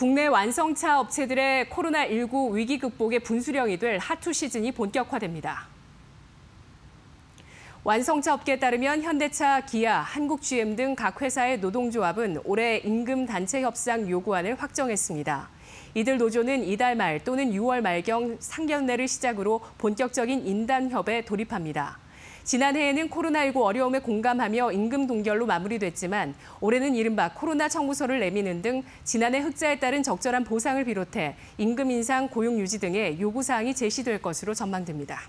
국내 완성차 업체들의 코로나19 위기 극복의 분수령이 될 하투 시즌이 본격화됩니다. 완성차 업계에 따르면 현대차, 기아, 한국GM 등 각 회사의 노동조합은 올해 임금 단체 협상 요구안을 확정했습니다. 이들 노조는 이달 말 또는 6월 말경 상견례를 시작으로 본격적인 인단협에 돌입합니다. 지난해에는 코로나19 어려움에 공감하며 임금 동결로 마무리됐지만 올해는 이른바 코로나 청구서를 내미는 등 지난해 흑자에 따른 적절한 보상을 비롯해 임금 인상, 고용 유지 등의 요구사항이 제시될 것으로 전망됩니다.